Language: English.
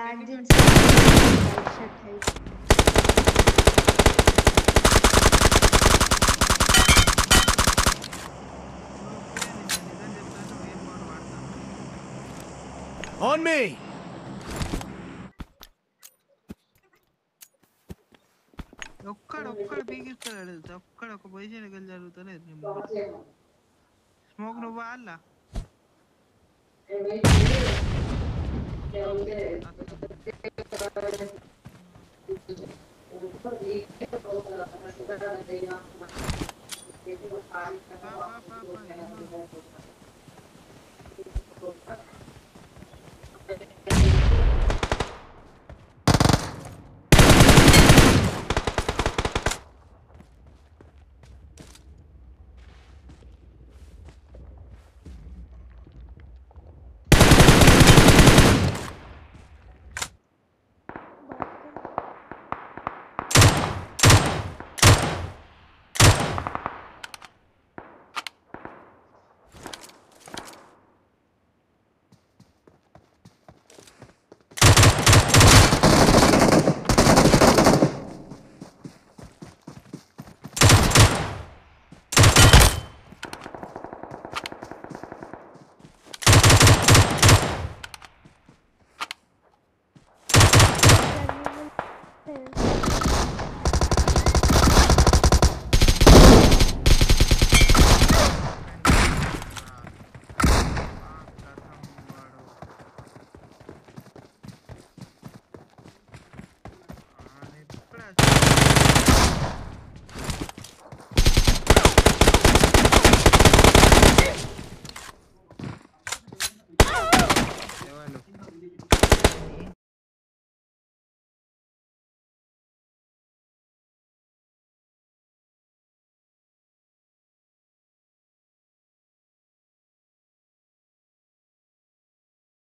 Back जिन से On me! Okkar big is the Okkar position against the Rutan. Smoke no walla.